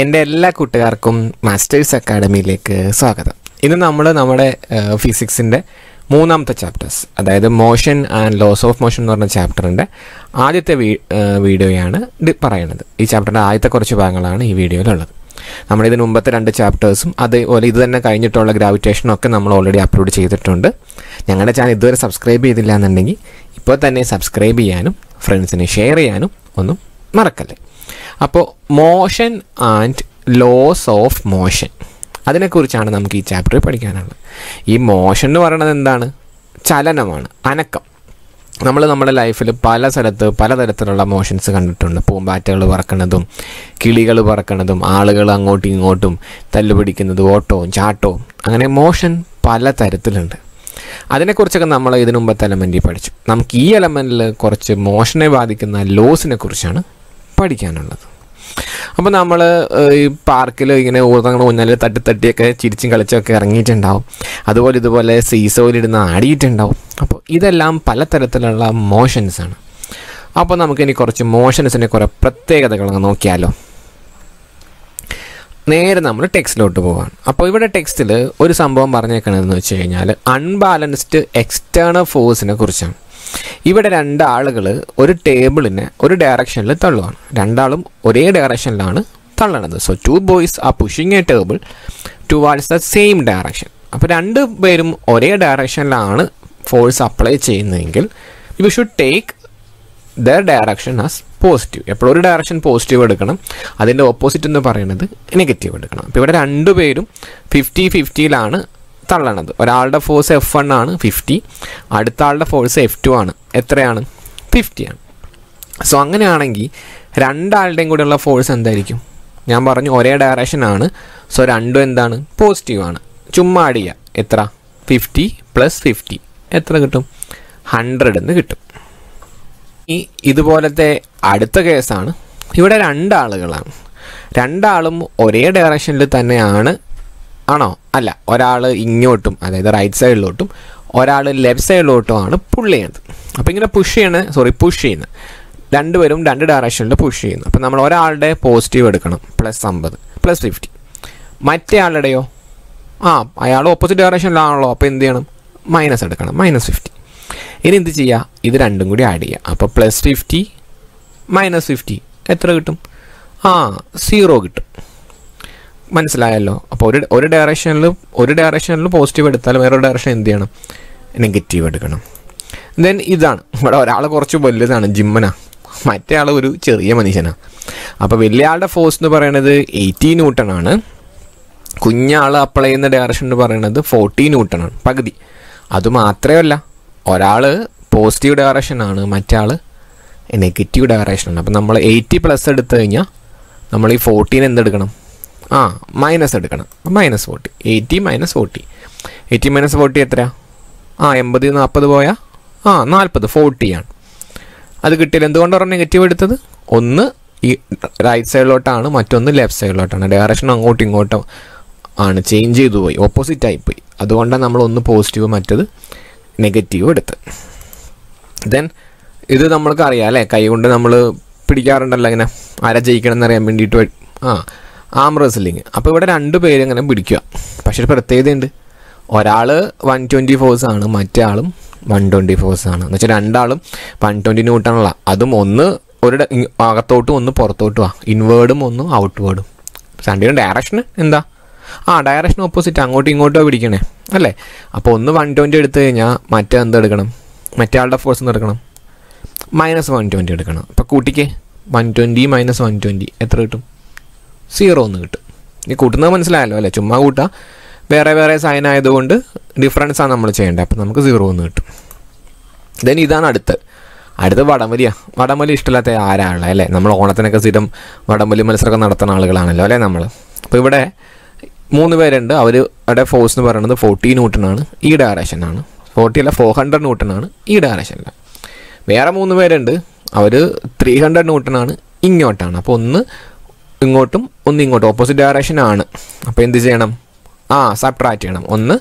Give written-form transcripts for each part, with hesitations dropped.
എൻ്റെ എല്ലാ കൂട്ടുകാർക്കും മാസ്റ്റേഴ്സ് അക്കാഡമിയിലേക്ക് സ്വാഗതം. ഇന്ന് നമ്മൾ നമ്മുടെ ഫിസിക്സിൻ്റെ മൂന്നാമത്തെ ചാപ്റ്റേഴ്സ്, അതായത് motion and laws of motion എന്ന് പറഞ്ഞ ചാപ്റ്ററിൻ്റെ ആദ്യത്തെ വീഡിയോയാണ് ഇത് പറയുന്നത്. ഈ ചാപ്റ്ററിൻ്റെ ആദ്യത്തെ കുറച്ച് ഭാഗങ്ങളാണ് ഈ വീഡിയോയിലുള്ളത്. നമ്മളിതിന് മുമ്പത്തെ രണ്ട് ചാപ്റ്റേഴ്സും അതുപോലെ ഇത് തന്നെ കഴിഞ്ഞിട്ടുള്ള ഗ്രാവിറ്റേഷനൊക്കെ നമ്മൾ ഓൾറെഡി അപ്ലോഡ് ചെയ്തിട്ടുണ്ട്. ഞങ്ങളുടെ ചാനൽ ഇതുവരെ സബ്സ്ക്രൈബ് ചെയ്തില്ല എന്നുണ്ടെങ്കിൽ ഇപ്പോൾ തന്നെ സബ്സ്ക്രൈബ് ചെയ്യാനും ഫ്രണ്ട്സിന് ഷെയർ ചെയ്യാനും ഒന്നും മറക്കല്ലേ. അപ്പോൾ motion and laws of motion, അതിനെക്കുറിച്ചാണ് നമുക്ക് ഈ ചാപ്റ്ററിൽ പഠിക്കാനുള്ളത്. ഈ മോഷൻ എന്ന് പറയുന്നത് എന്താണ്? ചലനമാണ്, അനക്കം. നമ്മൾ നമ്മുടെ ലൈഫിൽ പല സ്ഥലത്ത് പലതരത്തിലുള്ള മോഷൻസ് കണ്ടിട്ടുണ്ട്. പൂമ്പാറ്റകൾ പറക്കുന്നതും കിളികൾ പറക്കുന്നതും ആളുകൾ അങ്ങോട്ടും ഇങ്ങോട്ടും തല്ലുപിടിക്കുന്നതും ഓട്ടവും ചാട്ടവും, അങ്ങനെ മോഷൻ പല തരത്തിലുണ്ട്. അതിനെക്കുറിച്ചൊക്കെ നമ്മൾ ഇതിനു മുമ്പത്തെ എലമെൻറ്റിൽ പഠിച്ചു. നമുക്ക് ഈ എലമെൻറ്റിൽ കുറച്ച് മോഷനെ ബാധിക്കുന്ന ലോസിനെ കുറിച്ചാണ് പഠിക്കാനുള്ളത്. അപ്പോൾ നമ്മൾ ഈ പാർക്കിൽ ഇങ്ങനെ ഊർത്തങ്ങൾ ഊഞ്ഞാൽ തട്ടിത്തട്ടിയൊക്കെ ചിരിച്ചും കളിച്ചൊക്കെ ഇറങ്ങിയിട്ടുണ്ടാവും. അതുപോലെ ഇതുപോലെ സീസോയിലിരുന്ന് ആടിയിട്ടുണ്ടാവും. അപ്പോൾ ഇതെല്ലാം പലതരത്തിലുള്ള മോഷൻസാണ്. അപ്പോൾ നമുക്കിനി കുറച്ച് മോഷൻസിൻ്റെ കുറേ പ്രത്യേകതകളൊക്കെ നോക്കിയാലോ. നേരെ നമ്മൾ ടെക്സ്റ്റിലോട്ട് പോവാണ്. അപ്പോൾ ഇവിടെ ടെക്സ്റ്റിൽ ഒരു സംഭവം പറഞ്ഞേക്കണമെന്ന് വെച്ച് കഴിഞ്ഞാൽ അൺബാലൻസ്ഡ് എക്സ്റ്റേണൽ ഫോഴ്സിനെ കുറിച്ചാണ്. ഇവിടെ രണ്ടാളുകൾ ഒരു ടേബിളിനെ ഒരു ഡയറക്ഷനിൽ തള്ളുകയാണ്. രണ്ടാളും ഒരേ ഡയറക്ഷനിലാണ് തള്ളണത്. So two boys are pushing a table towards the same direction. അപ്പോൾ രണ്ട് പേരും ഒരേ ഡയറക്ഷനിലാണ് ഫോഴ്സ് അപ്ലൈ ചെയ്യുന്നതെങ്കിൽ you should take the direction as positive. എപ്പോഴും ഒരു ഡയറക്ഷൻ പോസിറ്റീവ് എടുക്കണം, അതിൻ്റെ ഓപ്പോസിറ്റ് എന്ന് പറയുന്നത് നെഗറ്റീവ് എടുക്കണം. അപ്പോൾ ഇവിടെ രണ്ടുപേരും 50-50 തള്ളണത്. ഒരാളുടെ ഫോഴ്സ് F1 ആണ് 50, അടുത്ത ആളുടെ ഫോഴ്സ് F2 ആണ്. എത്രയാണ്? 50 ആണ്. സോ അങ്ങനെയാണെങ്കിൽ രണ്ടാളുടെയും കൂടെയുള്ള ഫോഴ്സ് എന്തായിരിക്കും? ഞാൻ പറഞ്ഞു ഒരേ ഡയറക്ഷനാണ്. സോ രണ്ടും എന്താണ്? പോസിറ്റീവാണ്. ചുമ്മാ അടിക്കുക. എത്ര? 50 + 50 എത്ര കിട്ടും? 100 എന്ന് കിട്ടും. ഈ ഇതുപോലത്തെ അടുത്ത കേസാണ്. ഇവിടെ രണ്ടാളുകളാണ്, രണ്ടാളും ഒരേ ഡയറക്ഷനിൽ തന്നെയാണ്. ആണോ? അല്ല, ഒരാൾ ഇങ്ങോട്ടും, അതായത് റൈറ്റ് സൈഡിലോട്ടും, ഒരാൾ ലെഫ്റ്റ് സൈഡിലോട്ടും ആണ് പുള്ള് ചെയ്യുന്നത്. അപ്പോൾ ഇങ്ങനെ പുഷ് ചെയ്യുന്നത് രണ്ടുപേരും രണ്ട് ഡയറക്ഷനിൽ പുഷ് ചെയ്യുന്നു. അപ്പോൾ നമ്മൾ ഒരാളുടെ പോസിറ്റീവ് എടുക്കണം +50 + 50. മറ്റേ ആളുടെയോ? അയാൾ ഓപ്പോസിറ്റ് ഡയറക്ഷനിലാണല്ലോ. അപ്പോൾ എന്ത് ചെയ്യണം? മൈനസ് എടുക്കണം, -50. ഇനി എന്ത് ചെയ്യുക? ഇത് രണ്ടും കൂടി ആഡ് ചെയ്യുക. അപ്പോൾ +50 - 50 എത്ര കിട്ടും? 0 കിട്ടും. മനസ്സിലായല്ലോ. അപ്പോൾ ഒരു ഡയറക്ഷനിൽ പോസിറ്റീവ് എടുത്താലും വേറൊരു ഡയറക്ഷൻ എന്ത് ചെയ്യണം? നെഗറ്റീവ് എടുക്കണം. ദെൻ ഇതാണ് ഇവിടെ ഒരാൾ കുറച്ച് വലുതാണ്, ജിമ്മനാ. മറ്റേ ആൾ ഒരു ചെറിയ മനുഷ്യനാണ്. അപ്പോൾ വലിയ ആളുടെ ഫോഴ്സ് എന്ന് പറയണത് 80 N ആണ്. കുഞ്ഞാൾ അപ്ലൈ ചെയ്യുന്ന ഡയറക്ഷൻ എന്ന് പറയണത് 40 N ആണ്, പകുതി. അതുമാത്രമല്ല, ഒരാൾ പോസിറ്റീവ് ഡയറക്ഷനാണ്, മറ്റേ ആൾ നെഗറ്റീവ് ഡയറക്ഷനാണ്. അപ്പോൾ നമ്മൾ 80+ എടുത്തു കഴിഞ്ഞാൽ നമ്മൾ ഈ 14 എന്തെടുക്കണം? മൈനസ് എടുക്കണം. -40. 80 - 40 എത്ര? 80 - 40 പോയാൽ 40, 40 ആണ്. അത് കിട്ടിയാൽ എന്തുകൊണ്ടാണ് നെഗറ്റീവ് എടുത്തത്? ഒന്ന് ഈ റൈറ്റ് സൈഡിലോട്ടാണ്, മറ്റൊന്ന് ലെഫ്റ്റ് സൈഡിലോട്ടാണ്. ഡയറക്ഷൻ അങ്ങോട്ടും ഇങ്ങോട്ടും ആണ്, ചേഞ്ച് ചെയ്തു പോയി, ഓപ്പോസിറ്റായി പോയി. അതുകൊണ്ടാണ് നമ്മൾ ഒന്ന് പോസിറ്റീവ് മറ്റത് നെഗറ്റീവ് എടുത്തത്. ദെൻ ഇത് നമ്മൾക്ക് അറിയാം അല്ലേ, കൈകൊണ്ട് നമ്മൾ പിടിക്കാറുണ്ടല്ലോ ഇങ്ങനെ ആരാ ജയിക്കണമെന്നറിയാൻ വേണ്ടിയിട്ട്. Arm wrestling. അപ്പോൾ ഇവിടെ രണ്ട് പേര് ഇങ്ങനെ പിടിക്കുക. പക്ഷേ ഒരു പ്രത്യേകതയുണ്ട്, ഒരാൾ 120 ഫോഴ്സാണ്, മറ്റേ ആളും 120 ഫോഴ്സാണ്. എന്ന് വെച്ചാൽ രണ്ടാളും 120 N. അതും ഒന്ന് ഒരു അകത്തോട്ടും ഒന്ന് പുറത്തോട്ടുമാണ്, ഇൻവേർഡും ഒന്ന് ഔട്ട്വേർഡും. രണ്ടിനും ഡയറക്ഷൻ എന്താ? ഡയറക്ഷൻ ഓപ്പോസിറ്റ്, അങ്ങോട്ടും ഇങ്ങോട്ടോ പിടിക്കണേ അല്ലേ. അപ്പോൾ ഒന്ന് 120 എടുത്തു കഴിഞ്ഞാൽ മറ്റേ എന്തെടുക്കണം? മറ്റേ ആളുടെ ഫോഴ്സ് എന്തെടുക്കണം? -120 എടുക്കണം. അപ്പോൾ കൂട്ടിക്ക് 120 - 120 എത്ര കിട്ടും? 0 എന്ന് കിട്ടും. ഇനി കൂട്ടുന്നത് മനസ്സിലായല്ലോ അല്ലേ, ചുമ്മാ കൂട്ടാം. വേറെ സൈൻ ആയതുകൊണ്ട് ഡിഫറൻസാണ് നമ്മൾ ചെയ്യേണ്ടത്. അപ്പോൾ നമുക്ക് 0 എന്ന് കിട്ടും. ദെൻ ഇതാണ് അടുത്ത വടംവലി ഇഷ്ടമില്ലാത്ത ആരാളെ അല്ലേ? നമ്മൾ ഓണത്തിനൊക്കെ സ്ഥിരം വടംവലി മത്സരമൊക്കെ നടത്തുന്ന ആളുകളാണല്ലോ അല്ലേ നമ്മൾ. അപ്പോൾ ഇവിടെ 3 പേരുണ്ട്. അവരുടെ ഫോഴ്സ് എന്ന് പറയുന്നത് 40 N ഈ ഡയറക്ഷനാണ്, 400 N ഈ ഡയറക്ഷനിലാണ്. വേറെ 3 പേരുണ്ട്, അവർ 300 N ഇങ്ങോട്ടാണ്. അപ്പോൾ ഒന്ന് ഇങ്ങോട്ടും ഒന്ന് ഇങ്ങോട്ടും ഓപ്പോസിറ്റ് ഡയറക്ഷനാണ്. അപ്പോൾ എന്ത് ചെയ്യണം? സബ്ട്രാക്റ്റ് ചെയ്യണം. ഒന്ന്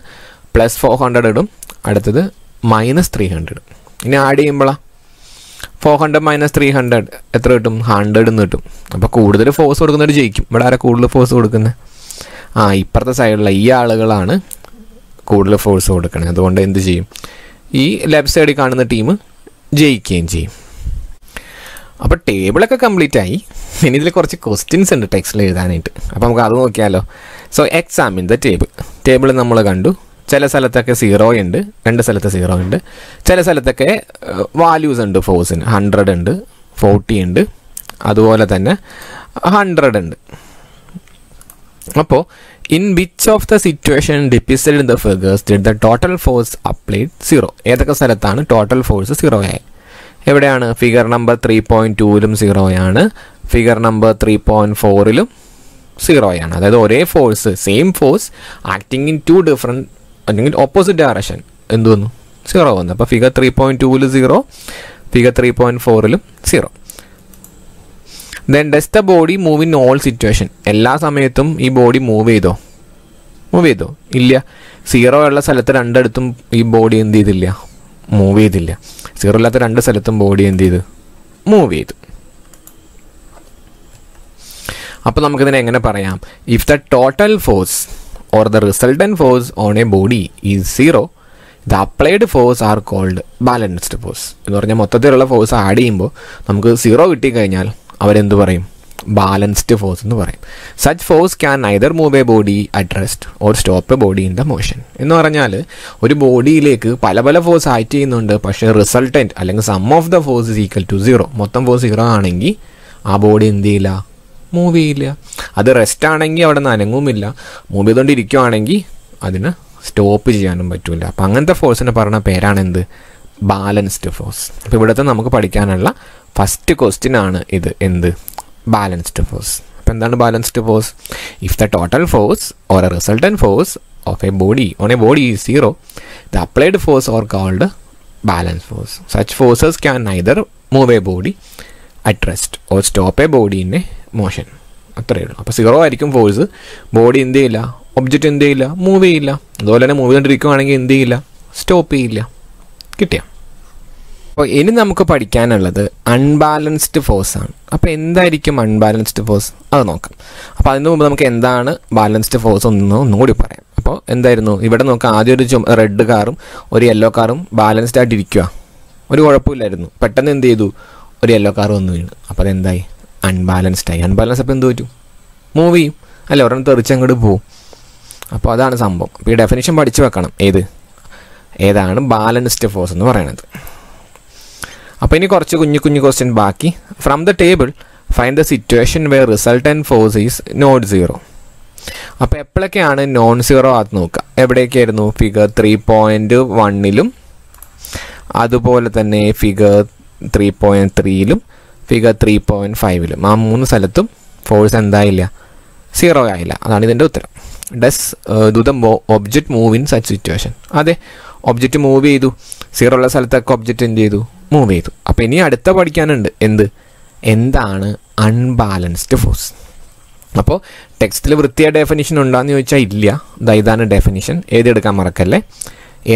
+400 ഇടും, അടുത്തത് -300 ഇടും. ഇനി ആഡ് ചെയ്യുമ്പോഴാണ് 400 minus 300 എത്ര കിട്ടും 100 എന്ന് കിട്ടും അപ്പോൾ കൂടുതൽ ഫോഴ്സ് കൊടുക്കുന്നവർ ജയിക്കും ഇവിടെ ആരാ കൂടുതൽ ഫോഴ്സ് കൊടുക്കുന്നത് ആ ഇപ്പുറത്തെ സൈഡിലുള്ള ഈ ആളുകളാണ് കൂടുതൽ ഫോഴ്സ് കൊടുക്കുന്നത് അതുകൊണ്ട് എന്ത് ചെയ്യും ഈ ലെഫ്റ്റ് സൈഡിൽ കാണുന്ന ടീം ജയിക്കുകയും ചെയ്യും അപ്പോൾ ടേബിളൊക്കെ കംപ്ലീറ്റ് ആയി ഇനി ഇതിൽ കുറച്ച് ക്വസ്റ്റ്യൻസ് ഉണ്ട് ടെക്സ്റ്റിൽ എഴുതാനായിട്ട് അപ്പോൾ നമുക്ക് അത് നോക്കിയാലോ so examine the table table നമ്മൾ കണ്ടു ചില സ്ഥലത്തൊക്കെ സീറോ ഉണ്ട് രണ്ട് സ്ഥലത്ത് സീറോ ഉണ്ട് ചില സ്ഥലത്തൊക്കെ വാല്യൂസ് ഉണ്ട് ഫോഴ്സിന് 100 ഉണ്ട് 40 ഉണ്ട് അതുപോലെ തന്നെ 100 ഉണ്ട് അപ്പോൾ in which of the situation depicted in the figures did the total force applied zero ഏതൊക്കെ സ്ഥലത്താണ് ടോട്ടൽ ഫോഴ്സ് സീറോ ആയി എവിടെയാണ് ഫിഗർ നമ്പർ 3.2ലും സീറോയാണ് ഫിഗർ നമ്പർ 3.4ലും സീറോയാണ് അതായത് ഒരേ force same force acting in two different അല്ലെങ്കിൽ ഓപ്പോസിറ്റ് ഡയറക്ഷൻ എന്ത് വന്നു സീറോ വന്നു അപ്പോൾ ഫിഗർ 3.2ൽ സീറോ ഫിഗർ 3.4ലും zero then does the body move in all situation എല്ലാ സമയത്തും ഈ ബോഡി മൂവ് ചെയ്തോ ഇല്ല സീറോ ഉള്ള സ്ഥലത്ത് രണ്ടിടത്തും ഈ ബോഡി എന്ത് ചെയ്തില്ല മൂവ് ചെയ്തില്ല സീറോ ഇല്ലാത്ത രണ്ട് സ്ഥലത്തും ബോഡി എന്ത് ചെയ്തു മൂവ് ചെയ്തു അപ്പോൾ നമുക്കിതിനെ എങ്ങനെ പറയാം if the total force or the resultant force on a body is zero, the applied force are called balanced force. എന്ന് പറഞ്ഞാൽ മൊത്തത്തിലുള്ള ഫോഴ്സ് ആഡ് ചെയ്യുമ്പോൾ നമുക്ക് സീറോ കിട്ടിക്കഴിഞ്ഞാൽ അവരെന്ത് പറയും ബാലൻസ്ഡ് ഫോഴ്സ് എന്ന് പറയും such force can either move a body at rest or stop a body in the motion എന്ന് പറഞ്ഞാൽ ഒരു ബോഡിയിലേക്ക് പല പല ഫോഴ്സ് ആക്ട് ചെയ്യുന്നുണ്ട് പക്ഷേ റിസൾട്ടൻറ്റ് അല്ലെങ്കിൽ sum of the force is equal to zero മൊത്തം ഫോഴ്സ് സീറോ ആണെങ്കിൽ ആ ബോഡി എന്ത് ചെയ്യില്ല മൂവ് ചെയ്യില്ല അത് റെസ്റ്റ് ആണെങ്കിൽ അവിടെ നിന്ന് അനങ്ങുമില്ല മൂവ് ചെയ്തുകൊണ്ടിരിക്കുകയാണെങ്കിൽ അതിന് സ്റ്റോപ്പ് ചെയ്യാനും പറ്റില്ല അപ്പം അങ്ങനത്തെ ഫോഴ്സിനെ പറഞ്ഞ പേരാണെന്ത് ബാലൻസ്ഡ് ഫോഴ്സ് അപ്പോൾ ഇവിടുത്തെ നമുക്ക് പഠിക്കാനുള്ള ഫസ്റ്റ് ക്വസ്റ്റ്യൻ ആണ് ഇത് എന്ത് ബാലൻസ്ഡ് ഫോഴ്സ് അപ്പോൾ എന്താണ് balanced force if the total force or a resultant force of a body on a body is zero the applied force or called balance force such forces can neither move a body at rest or stop a body in a motion അത്രയേ ഉള്ളൂ അപ്പോൾ zero ആയിരിക്കും force body എന്ത് ചെയ്യില്ല object എന്ത് ചെയ്യില്ല move ചെയ്യില്ല അതുപോലെ തന്നെ മൂവ് ചെയ്തുകൊണ്ടിരിക്കുകയാണെങ്കിൽ എന്ത് ചെയ്യില്ല സ്റ്റോപ്പ് ചെയ്യില്ല കിട്ടിയ അപ്പോൾ ഇനി നമുക്ക് പഠിക്കാനുള്ളത് അൺബാലൻസ്ഡ് ഫോഴ്സാണ് അപ്പോൾ എന്തായിരിക്കും അൺബാലൻസ്ഡ് ഫോഴ്സ് അത് നോക്കാം അപ്പോൾ അതിന് മുമ്പ് നമുക്ക് എന്താണ് ബാലൻസ്ഡ് ഫോഴ്സ് ഒന്ന് ഒന്നുകൂടി പറയാം അപ്പോൾ എന്തായിരുന്നു ഇവിടെ നോക്കാം ആദ്യം ഒരു റെഡ് കാറും ഒരു യെല്ലോ കാറും ബാലൻസ്ഡ് ആയിട്ട് ഇരിക്കുക ഒരു കുഴപ്പമില്ലായിരുന്നു പെട്ടെന്ന് എന്ത് ചെയ്തു ഒരു യെല്ലോ കാർ വന്ന് വീണ് അപ്പോൾ അതെന്തായി അൺബാലൻസ്ഡായി അൺബാലൻസ് അപ്പോൾ എന്ത് പറ്റും മൂവ് ചെയ്യും അല്ല ഒരെണ്ണം തെറിച്ചങ്ങോട്ട് പോവും അപ്പോൾ അതാണ് സംഭവം അപ്പോൾ ഈ ഡെഫിനിഷൻ പഠിച്ചു വെക്കണം ഏതാണ് ബാലൻസ്ഡ് ഫോഴ്സ് എന്ന് പറയുന്നത് അപ്പോൾ ഇനി കുറച്ച് കുഞ്ഞു ക്വസ്റ്റ്യൻ ബാക്കി from the table find the situation where resultant force is not zero അപ്പോൾ എപ്പോഴൊക്കെയാണ് നോൺ സീറോ ആത്ത് നോക്കുക എവിടെയൊക്കെയായിരുന്നു ഫിഗർ 3.1ലും അതുപോലെ തന്നെ ഫിഗർ 3.3ലും ഫിഗർ 3.5ലും ആ മൂന്ന് സ്ഥലത്തും ഫോഴ്സ് എന്തായില്ല സീറോ ആയില്ല അതാണ് ഇതിൻ്റെ ഉത്തരം does do the object move in such situation അതെ ഒബ്ജക്റ്റ് മൂവ് ചെയ്തു സീറോ ഉള്ള സ്ഥലത്തൊക്കെ ഒബ്ജക്റ്റ് എന്ത് ചെയ്തു മൂവ് ചെയ്തു അപ്പോൾ ഇനി അടുത്ത പഠിക്കാനുണ്ട് എന്താണ് അൺബാലൻസ്ഡ് ഫോഴ്സ് അപ്പോൾ ടെക്സ്റ്റിൽ വൃത്തിയായ ഡെഫിനിഷൻ ഉണ്ടാന്ന് ചോദിച്ചാൽ ഇല്ല ഇതാണ് ഡെഫിനിഷൻ എഴുതിയെടുക്കാൻ മറക്കല്ലേ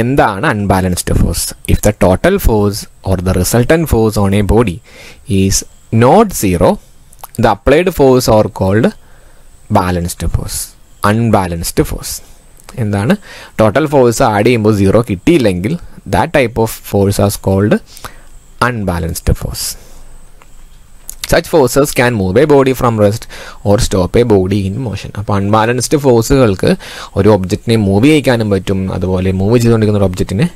എന്താണ് unbalanced force if the total force or the resultant force on a body is not zero the applied force or called balanced force unbalanced force എന്താണ് ടോട്ടൽ ഫോഴ്സ് ആഡ് ചെയ്യുമ്പോൾ സീറോ കിട്ടിയില്ലെങ്കിൽ that type of force as called unbalanced force such forces can move a body from rest or stop a body in motion അപ്പോൾ unbalanced ഫോഴ്സുകൾക്ക് ഒരു ഒബ്ജക്റ്റിനെ move ചെയ്യിക്കാനും പറ്റും അതുപോലെ move ചെയ്തുകൊണ്ടിരിക്കുന്ന ഒരു ഒബ്ജക്റ്റിനെ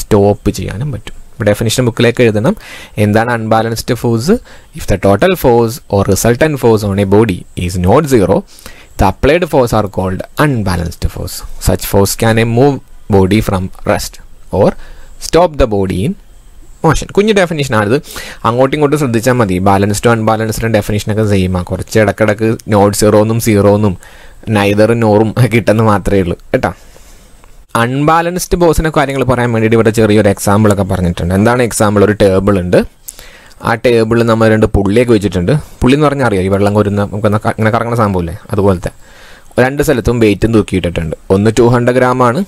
സ്റ്റോപ്പ് ചെയ്യാനും പറ്റും ഡെഫിനിഷൻ ബുക്കിലേക്ക് എഴുതണം എന്താണ് unbalanced force if the total force or resultant force on a body is not zero the applied force are called unbalanced force such force can a move body from rest or stop the body in motion കുഞ്ഞ് ഡെഫിനിഷനാണിത് അങ്ങോട്ടും ഇങ്ങോട്ടും ശ്രദ്ധിച്ചാൽ മതി ബാലൻസ്ഡോ അൺബാലൻസ്ഡോ ഡെഫിനിഷനൊക്കെ same ആ കുറച്ച് ഇടക്കിടക്ക് not സീറോന്നും നൈദറും നോറും കിട്ടുന്നത് മാത്രമേ ഉള്ളൂ കേട്ടോ അൺബാലൻസ്ഡ് ഫോഴ്സിനെ കാര്യങ്ങൾ പറയാൻ വേണ്ടിയിട്ട് ഇവിടെ ചെറിയൊരു എക്സാമ്പിളൊക്കെ പറഞ്ഞിട്ടുണ്ട് എന്താണ് എക്സാമ്പിൾ ഒരു ടേബിൾ ഉണ്ട് ആ ടേബിളിൽ നമ്മൾ രണ്ട് പുള്ളിയൊക്കെ വെച്ചിട്ടുണ്ട് പുള്ളി എന്ന് പറഞ്ഞാൽ അറിയാം ഈ വെള്ളം കോരുന്ന നമുക്ക് അങ്ങനെ കറങ്ങുന്ന സംഭവമില്ലേ അതുപോലത്തെ രണ്ട് സ്ഥലത്തും വെയിറ്റും തൂക്കിയിട്ടിട്ടുണ്ട് ഒന്ന് 200 ഗ്രാമാണ്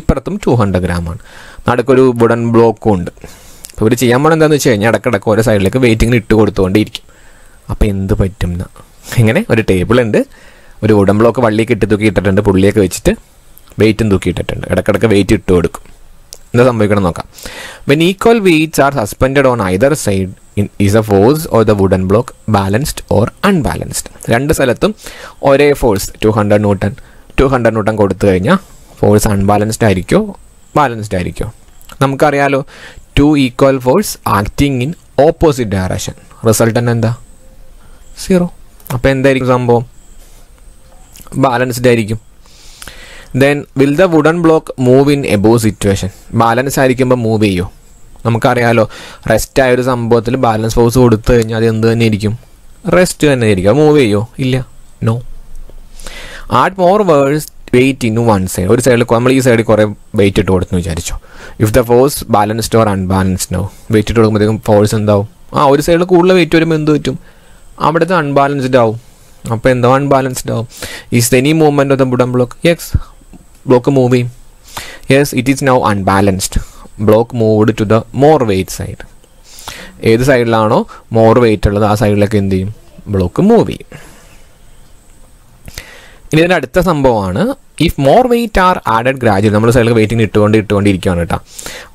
ഇപ്പുറത്തും 200 ഗ്രാമാണ് നടുക്കൊരു വുഡൻ ബ്ലോക്കും ഉണ്ട് അപ്പോൾ ഇവർ ചെയ്യാൻ പോകണം എന്താണെന്ന് വെച്ച് കഴിഞ്ഞാൽ ഇടക്കിടക്ക് ഓരോ സൈഡിലേക്ക് വെയിറ്റിങ്ങിന് ഇട്ട് കൊടുത്തുകൊണ്ടിരിക്കും. അപ്പോൾ എന്ത് പറ്റും എന്നാ, ഇങ്ങനെ ഒരു ടേബിളുണ്ട്, ഒരു ഉടമ്പളൊക്കെ വള്ളിയൊക്കെ ഇട്ട് തൂക്കിയിട്ടിട്ടുണ്ട്, പുള്ളിയൊക്കെ വെച്ചിട്ട് വെയിറ്റും തൂക്കിയിട്ടിട്ടുണ്ട്, ഇടക്കിടക്ക് വെയിറ്റ് ഇട്ട് കൊടുക്കും. എന്താ സംഭവിക്കണം നോക്കാം. When equal weights are suspended on either side is a force or the wooden block balanced or unbalanced. രണ്ട് സ്ഥലത്തും ഒരേ ഫോഴ്സ് 200 ന്യൂട്ടൺ കൊടുത്തു കഴിഞ്ഞാൽ ഫോഴ്സ് അൺബാലൻസ്ഡ് ആയിരിക്കോ ബാലൻസ്ഡ് ആയിരിക്കോ? നമുക്കറിയാലോ, two equal force acting in opposite direction, resultant എന്താ? Zero. അപ്പോൾ എന്തായിരിക്കും സംഭവം? ബാലൻസ്ഡ് ആയിരിക്കും. Then will the wooden block move in above situation? Balance ആയിരിക്കുമ്പോൾ മൂവ് ചെയ്യുമോ? നമുക്കറിയാലോ, റെസ്റ്റ് ആയൊരു സംഭവത്തിൽ ബാലൻസ് ഫോഴ്സ് കൊടുത്തു കഴിഞ്ഞാൽ അത് എന്ത് തന്നെ ആയിരിക്കും? റെസ്റ്റ് തന്നെ ആയിരിക്കും. അത് മൂവ് ചെയ്യുമോ? ഇല്ല, no. Add more verse weight in one side. ഒരു സൈഡിൽ നമ്മൾ ഈ സൈഡിൽ കുറേ വെയിറ്റ് ഇട്ട് കൊടുത്തെന്ന് വിചാരിച്ചോ, if the force balanced or unbalanced ആവും. വെയിറ്റ് ഇട്ട് കൊടുക്കുമ്പോഴത്തേക്കും ഫോഴ്സ് എന്താവും? ആ ഒരു സൈഡിൽ കൂടുതൽ വെയിറ്റ് വരുമ്പോൾ എന്ത് പറ്റും? അവിടുത്തെ അൺബാലൻസ്ഡ് ആവും. അപ്പോൾ എന്താവും? അൺബാലൻസ്ഡ് ആവും. Is any movement of the wooden block? Yes, block move ചെയ്യും. Yes, it is now unbalanced. Block moved to the more weight side. ഏത് സൈഡിലാണോ മോർ വെയിറ്റ് ഉള്ളത് ആ സൈഡിലൊക്കെ എന്ത് ചെയ്യും? ബ്ലോക്ക് മൂവ് ചെയ്യും. ഇനി ഇതിൻ്റെ അടുത്ത സംഭവമാണ് if more weight are added gradual. നമ്മൾ സൈഡിൽ വെയിറ്റിന് ഇട്ടുകൊണ്ടിരിക്കുകയാണ് കേട്ടോ.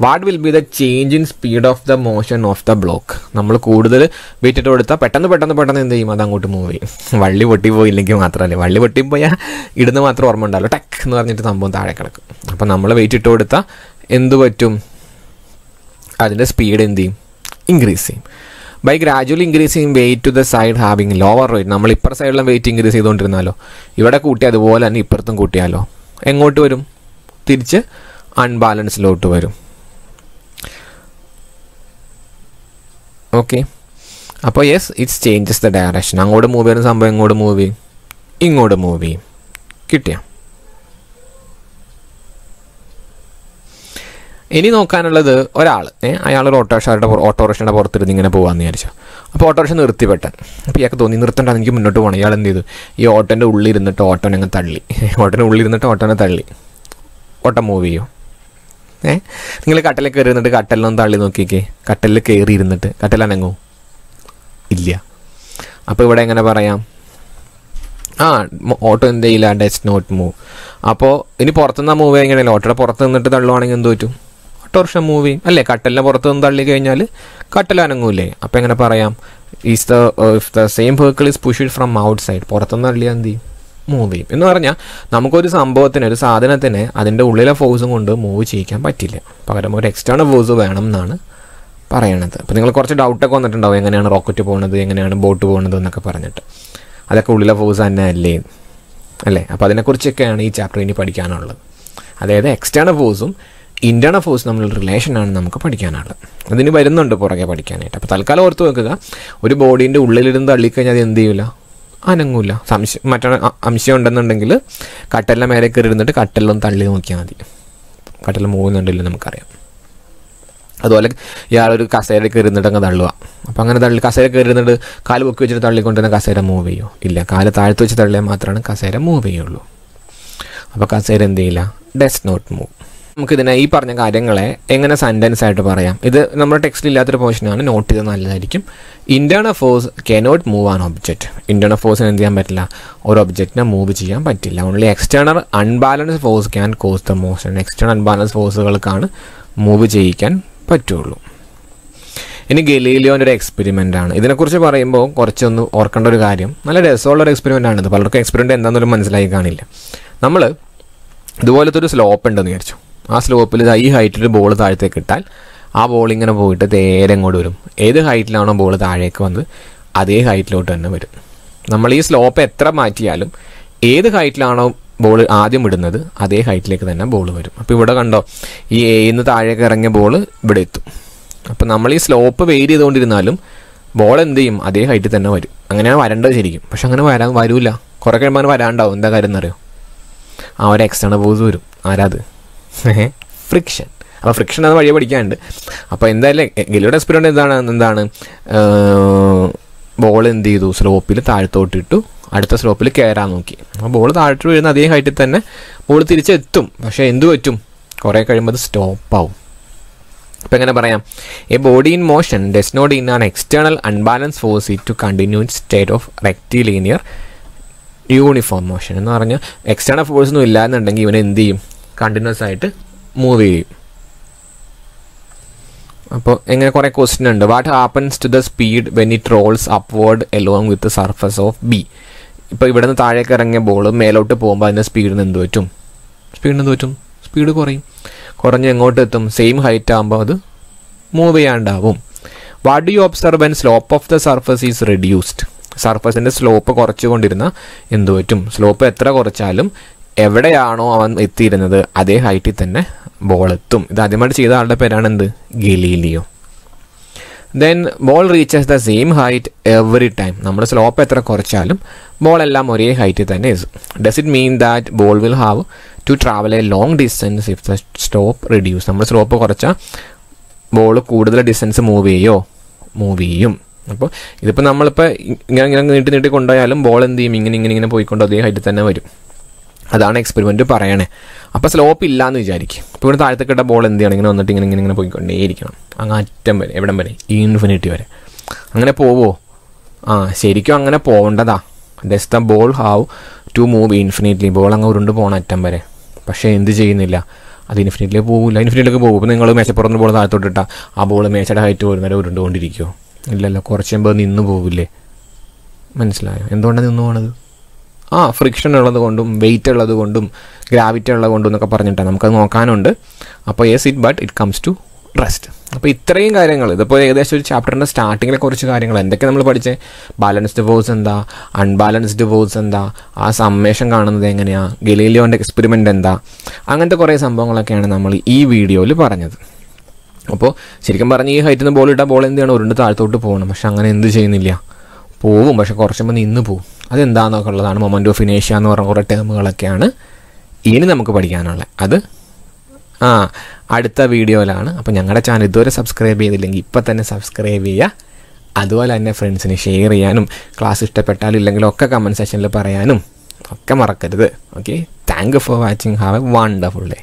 What will be the change in speed of the motion of the block? നമ്മൾ കൂടുതൽ വെയിറ്റ് ഇട്ട് കൊടുത്താൽ പെട്ടെന്ന് എന്ത് ചെയ്യും? അത് അങ്ങോട്ട് മൂവ് ചെയ്യും. വള്ളി പൊട്ടിപ്പോയില്ലെങ്കിൽ മാത്രമല്ലേ, വള്ളി പൊട്ടിപ്പോയാൽ ഇടുന്ന മാത്രം ഓർമ്മ ഉണ്ടാവുമല്ലോ, ടെക് എന്ന് പറഞ്ഞിട്ട് സംഭവം താഴെ കിടക്കും. അപ്പോൾ നമ്മൾ വെയിറ്റ് ഇട്ട് കൊടുത്താൽ എന്ത് പറ്റും? അതിൻ്റെ സ്പീഡ് എന്ത് ചെയ്യും? ഇൻക്രീസ് ചെയ്യും. By gradually increasing weight to the side having lower rate. നമ്മൾ ഇപ്പുറ സൈഡിലും വെയിറ്റ് ഇൻക്രീസ് ചെയ്തുകൊണ്ടിരുന്നാലോ, ഇവിടെ കൂട്ടി അതുപോലെ തന്നെ ഇപ്പുറത്തും കൂട്ടിയാലോ എങ്ങോട്ട് വരും? തിരിച്ച് അൺബാലൻസിലോട്ട് വരും. ഓക്കെ, അപ്പോൾ yes, it's changes the direction. അങ്ങോട്ട് മൂവ് ചെയ്യുന്ന സംഭവം എങ്ങോട്ട് മൂവ് ചെയ്യും? ഇങ്ങോട്ട് മൂവ് ചെയ്യും. കിട്ടിയ ഇനി നോക്കാനുള്ളത് ഒരാൾ അയാൾ ഒരു ഓട്ടോറിക്ഷയുടെ പുറത്തിരുന്ന് ഇങ്ങനെ പോകാമെന്ന് വിചാരിച്ചു. അപ്പോൾ ഓട്ടോറിക്ഷ നിർത്തിപ്പെട്ടൻ. അപ്പോൾ ഇയാൾക്ക് തോന്നി നിർത്തണ്ട, എനിക്ക് മുന്നോട്ട് പോകണം. ഇയാൾ എന്ത് ചെയ്തു? ഈ ഓട്ടോൻ്റെ ഉള്ളിരുന്നിട്ട് ഓട്ടോനെ തള്ളി. ഓട്ടം മൂവ് ചെയ്യുമോ? നിങ്ങൾ കട്ടലിൽ കയറി ഇരുന്നിട്ട് കട്ടലിലൊന്ന് തള്ളി നോക്കിക്കേ, കട്ടലിൽ കയറി ഇരുന്നിട്ട് കട്ടൽ അനങ്ങോ? ഇല്ല. അപ്പോൾ ഇവിടെ എങ്ങനെ പറയാം? ആ ഓട്ടോ എന്ത് ചെയ്യില്ല, ഡസ് നോട്ട് മൂവ്. അപ്പോൾ ഇനി പുറത്തുനിന്നാണ് മൂവ് എങ്ങനെയല്ലോ, ഓട്ടോയുടെ പുറത്ത് നിന്നിട്ട് തള്ളുവാണെങ്കിൽ എന്ത് പറ്റും? ഓട്ടോറിക്ഷ മൂവ് ചെയ്യും അല്ലേ? കട്ടലിൻ്റെ പുറത്ത് നിന്ന് തള്ളി കഴിഞ്ഞാൽ കട്ടൽ അനങ്ങൂല്ലേ? അപ്പോൾ എങ്ങനെ പറയാം? Is the if the same vehicle is pushed from outside, പുറത്തുനിന്ന് തള്ളിയാൽ എന്ത് ചെയ്യും? മൂവ് ചെയ്യും. എന്ന് പറഞ്ഞാൽ നമുക്കൊരു സംഭവത്തിന്, ഒരു സാധനത്തിന് അതിൻ്റെ ഉള്ളിലെ ഫോഴ്സും കൊണ്ട് മൂവ് ചെയ്യിക്കാൻ പറ്റില്ല, പകരം ഒരു എക്സ്റ്റേണൽ ഫോഴ്സ് വേണം എന്നാണ് പറയണത്. അപ്പോൾ നിങ്ങൾ കുറച്ച് ഡൗട്ടൊക്കെ വന്നിട്ടുണ്ടാവും, എങ്ങനെയാണ് റോക്കറ്റ് പോകുന്നത്, എങ്ങനെയാണ് ബോട്ട് പോകുന്നത് എന്നൊക്കെ പറഞ്ഞിട്ട്. അതൊക്കെ ഉള്ളിലെ ഫോഴ്സ് തന്നെ അല്ലേ? അപ്പോൾ അതിനെക്കുറിച്ചൊക്കെയാണ് ഈ ചാപ്റ്റർ ഇനി പഠിക്കാനുള്ളത്. അതായത് എക്സ്റ്റേണൽ ഫോഴ്സും ഇൻ്റേണൽ ഫോഴ്സ് തമ്മിലുള്ള റിലേഷനാണ് നമുക്ക് പഠിക്കാനുള്ളത്. അതിന് വരുന്നുണ്ട് പുറകെ പഠിക്കാനായിട്ട്. അപ്പോൾ തൽക്കാലം ഓർത്ത് വെക്കുക, ഒരു ബോഡീൻ്റെ ഉള്ളിലിരുന്ന് തള്ളിക്കഴിഞ്ഞാൽ അത് എന്ത് ചെയ്യില്ല? അനങ്ങൂല. സംശയം ഉണ്ടെന്നുണ്ടെങ്കിൽ കട്ടലിൻ്റെ മേലെ കയറി ഇരുന്നിട്ട് കട്ടലിലൊന്ന് തള്ളി നോക്കിയാൽ മതി, കട്ടലിൽ മൂവുന്നുണ്ടെങ്കിൽ നമുക്കറിയാം. അതുപോലെ ഇയാളൊരു കസേര കയറി ഇരുന്നിട്ട് അങ്ങ് തള്ളുക. അപ്പോൾ അങ്ങനെ കസേര കയറി ഇരുന്നിട്ട് കാല് പൊക്കി വെച്ചിട്ട് തള്ളിക്കൊണ്ടുവന്ന കസേര മൂവ് ചെയ്യുമോ? ഇല്ല. കാല് താഴ്ത്ത് വെച്ച് തള്ളിയാൽ മാത്രമാണ് കസേര മൂവ് ചെയ്യുള്ളൂ. അപ്പോൾ കസേര എന്ത് ചെയ്യില്ല, ഡസ് നോട്ട് മൂവ്. നമുക്കിതിനെ ഈ പറഞ്ഞ കാര്യങ്ങളെ എങ്ങനെ സെൻറ്റൻസ് ആയിട്ട് പറയാം? ഇത് നമ്മുടെ ടെക്സ്റ്റിൽ ഇല്ലാത്തൊരു പോർഷനാണ്, നോട്ട് ചെയ്ത് നല്ലതായിരിക്കും. Internal force cannot move an object. Internal ഫോഴ്സിന് എന്ത് ചെയ്യാൻ പറ്റില്ല? ഒരു ഒബ്ജക്റ്റിനെ മൂവ് ചെയ്യാൻ പറ്റില്ല. Only external unbalance force can cause the motion. External unbalance ഫോഴ്സുകൾക്കാണ് മൂവ് ചെയ്യിക്കാൻ പറ്റുള്ളൂ. ഇനി ഗലീലിയോൻ്റെ ഒരു എക്സ്പെരിമെൻ്റ് ആണ്. ഇതിനെക്കുറിച്ച് പറയുമ്പോൾ കുറച്ചൊന്ന് ഓർക്കേണ്ട ഒരു കാര്യം, നല്ല രസമുള്ളൊരു എക്സ്പെരിമെൻ്റ് ആണിത്. പലർക്കും എക്സ്പെരിമെൻ്റ് എന്താണെന്നൊരു മനസ്സിലായി കാണില്ല. നമ്മൾ ഇതുപോലത്തെ ഒരു സ്ലോപ്പ് ഉണ്ടെന്ന് വിചാരിച്ചു. ആ സ്ലോപ്പിൽ ഈ ഹൈറ്റിൽ ബോൾ താഴത്തേക്ക് ഇട്ടാൽ ആ ബോൾ ഇങ്ങനെ പോയിട്ട് നേരെ ഇങ്ങോട്ട് വരും. ഏത് ഹൈറ്റിലാണോ ബോൾ താഴേക്ക് വന്ന് അതേ ഹൈറ്റിലോട്ട് തന്നെ വരും. നമ്മൾ ഈ സ്ലോപ്പ് എത്ര മാറ്റിയാലും ഏത് ഹൈറ്റിലാണോ ബോൾ ആദ്യം ഇടുന്നത് അതേ ഹൈറ്റിലേക്ക് തന്നെ ബോൾ വരും. അപ്പോൾ ഇവിടെ കണ്ടോ, ഈ എയിന്ന് താഴേക്ക് ഇറങ്ങിയ ബോൾ ഇവിടെ എത്തും. അപ്പോൾ നമ്മൾ ഈ സ്ലോപ്പ് വേരി ചെയ്തുകൊണ്ടിരുന്നാലും ബോൾ എന്ത് ചെയ്യും? അതേ ഹൈറ്റിൽ തന്നെ വരും. അങ്ങനെയാണ് വരേണ്ടത് ശരിക്കും. പക്ഷെ അങ്ങനെ വരൂല. കുറേ കഴിയുമ്പോൾ അങ്ങനെ വരാണ്ടാവും. എന്താ കാര്യം എന്നറിയോ? ആ ഒരു എക്സ്റ്റേണൽ ഫോഴ്സ് വരും. ആരാത്? ഫ്രിക്ഷൻ. അപ്പോൾ ഫ്രിക്ഷൻ അത് വഴി പഠിക്കാനുണ്ട്. അപ്പോൾ എന്തായാലും ഗലിയുടെ എക്സ്പെരിമെൻ്റ് എന്താണ് ബോൾ എന്ത് ചെയ്തു? സ്ലോപ്പിൽ താഴത്തോട്ടിട്ടു, അടുത്ത സ്ലോപ്പിൽ കയറാൻ നോക്കി. അപ്പോൾ ബോൾ താഴോട്ട് വീഴുന്ന അതേ ഹൈറ്റിൽ തന്നെ ബോൾ തിരിച്ചെത്തും. പക്ഷേ എന്തു പറ്റും? കുറേ കഴിയുമ്പോൾ അത് സ്റ്റോപ്പാവും. ഇപ്പം എങ്ങനെ പറയാം a body in motion does not in an external unbalance force it to continue in state of rectilinear uniform motion എന്ന് പറഞ്ഞാൽ എക്സ്റ്റേണൽ ഫോഴ്സ് ഒന്നും ഇല്ല എന്നുണ്ടെങ്കിൽ ഇവനെ എന്ത് ചെയ്യും കണ്ടിന്യൂസ് ആയിട്ട് മൂവ് ചെയ്യും. അപ്പോൾ എങ്ങനെ കുറേ ക്വസ്റ്റ്യൻ ഉണ്ട്. What happens to the speed when it rolls upward along with surface of B. ഇപ്പോൾ ഇവിടെ നിന്ന് താഴേക്ക് ഇറങ്ങിയ ബോൾ മേലോട്ട് പോകുമ്പോൾ അതിൻ്റെ സ്പീഡിന് എന്ത് പറ്റും, സ്പീഡിന് പറ്റും, സ്പീഡ് കുറയും, കുറഞ്ഞ് എങ്ങോട്ട് എത്തും, സെയിം ഹൈറ്റ് ആകുമ്പോൾ അത് മൂവ് ചെയ്യാണ്ടാവും. What do you observe when slope of the surface is reduced. സർഫസിൻ്റെ സ്ലോപ്പ് കുറച്ചുകൊണ്ടിരുന്ന എന്ത് പറ്റും, സ്ലോപ്പ് എത്ര കുറച്ചാലും എവിടെയാണോ അവൻ എത്തിയിരുന്നത് അതേ ഹൈറ്റിൽ തന്നെ ബോൾ എത്തും. ഇത് ആദ്യമായിട്ട് ചെയ്ത ആളുടെ പേരാണ് എന്ത്, Galileo. Then ball reaches the same height every time. നമ്മുടെ സ്ലോപ്പ് എത്ര കുറച്ചാലും ബോൾ എല്ലാം ഒരേ ഹൈറ്റിൽ തന്നെ എത്തും. Does it mean that ball will have to travel a long distance if the stop reduce. നമ്മൾ സ്ലോപ്പ് കുറച്ചാൽ ബോൾ കൂടുതൽ ഡിസ്റ്റൻസ് മൂവ് ചെയ്യും. അപ്പോൾ ഇതിപ്പോൾ നമ്മളിപ്പോൾ ഇങ്ങനെ നീട്ടി കൊണ്ടുപോയാലും ബോൾ എന്ത് ചെയ്യും, ഇങ്ങനെ പോയിക്കൊണ്ട് അതേ ഹൈറ്റിൽ തന്നെ വരും. അതാണ് എക്സ്പെരിമെൻറ്റ് പറയണേ. അപ്പോൾ സ്ലോപ്പ് ഇല്ലയെന്ന് വിചാരിക്കും. ഇപ്പോൾ ഇവിടെ താഴത്തേക്കിട്ട ബോൾ എന്ത് ചെയ്യണം, ഇങ്ങനെ വന്നിട്ട് ഇങ്ങനെ പോയിക്കൊണ്ടേയിരിക്കണം അങ്ങ് അറ്റം വരെ, എവിടം വരെ, ഇൻഫിനിറ്റി വരെ. അങ്ങനെ പോവോ? ആ ശരിക്കും അങ്ങനെ പോകേണ്ടതാ. Does the ball have to move infinitely. Ball അങ്ങ് ഉരുണ്ട് പോകണം അറ്റം വരെ, പക്ഷേ എന്ത് ചെയ്യുന്നില്ല, അത് ഇൻഫിനിറ്റിലേ പോകില്ല. ഇൻഫിനിറ്റിലേക്ക് പോകും. ഇപ്പോൾ നിങ്ങൾ മേശപ്പുറത്ത് ബോൾ താഴത്തോട്ട് ഇട്ടാൽ ആ ബോൾ മേശയുടെ ഹൈറ്റ് വരുന്നവരെ ഉരുണ്ടുകൊണ്ടിരിക്കുമോ? ഇല്ലല്ലോ, കുറച്ച് മുമ്പ് നിന്ന് പോകില്ലേ. മനസ്സിലായോ എന്തുകൊണ്ടാണ് നിന്ന് പോകണത്? ആ ഫ്രിക്ഷൻ ഉള്ളത് കൊണ്ടും വെയിറ്റ് ഉള്ളത് കൊണ്ടും ഗ്രാവിറ്റി ഉള്ളത് കൊണ്ടും എന്നൊക്കെ പറഞ്ഞിട്ടാണ്. നമുക്കത് നോക്കാനുണ്ട്. അപ്പോൾ yes it but it comes to rest. അപ്പോൾ ഇത്രയും കാര്യങ്ങൾ, ഇതിപ്പോൾ ഏകദേശം ഒരു ചാപ്റ്ററിൻ്റെ സ്റ്റാർട്ടിങ്ങിലെ കുറച്ച് കാര്യങ്ങൾ എന്തൊക്കെ നമ്മൾ പഠിച്ചേ. ബാലൻസ്ഡ് ഫോഴ്സ് എന്താ, അൺബാലൻസ്ഡ് ഫോഴ്സ് എന്താ, ആ സമ്മേഷൻ കാണുന്നത് എങ്ങനെയാണ്, ഗലീലിയോൻ്റെ എക്സ്പെരിമെൻ്റ് എന്താ, അങ്ങനത്തെ കുറേ സംഭവങ്ങളൊക്കെയാണ് നമ്മൾ ഈ വീഡിയോയിൽ പറഞ്ഞത്. അപ്പോൾ ശരിക്കും പറഞ്ഞാൽ ഈ ഹൈറ്റിൽ നിന്ന് ബോൾ ഇട്ടാൽ ബോൾ എന്ത് ചെയ്യണം, ഒരുണ്ട് താഴത്തോട്ട് പോകണം. പക്ഷെ അങ്ങനെ എന്ത് ചെയ്യുന്നില്ല, പോവും, പക്ഷെ കുറച്ചുമ്പോൾ നിന്ന് പോവും. അതെന്താണെന്നൊക്കെ ഉള്ളതാണ് മൊമെൻ്റ് ഓഫ് ഇനേഷ്യ എന്ന് പറഞ്ഞ കുറേ ടേമുകളൊക്കെയാണ് ഇനി നമുക്ക് പഠിക്കാനുള്ളത്. അത് അടുത്ത വീഡിയോയിലാണ്. അപ്പോൾ ഞങ്ങളുടെ ചാനൽ ഇതുവരെ സബ്സ്ക്രൈബ് ചെയ്തില്ലെങ്കിൽ ഇപ്പോൾ തന്നെ സബ്സ്ക്രൈബ് ചെയ്യുക. അതുപോലെ തന്നെ ഫ്രണ്ട്സിന് ഷെയർ ചെയ്യാനും ക്ലാസ് ഇഷ്ടപ്പെട്ടാലും ഇല്ലെങ്കിലും ഒക്കെ കമൻറ്റ് സെക്ഷനിൽ പറയാനും ഒക്കെ മറക്കരുത്. Okay, thank you for watching. Have a wonderful day.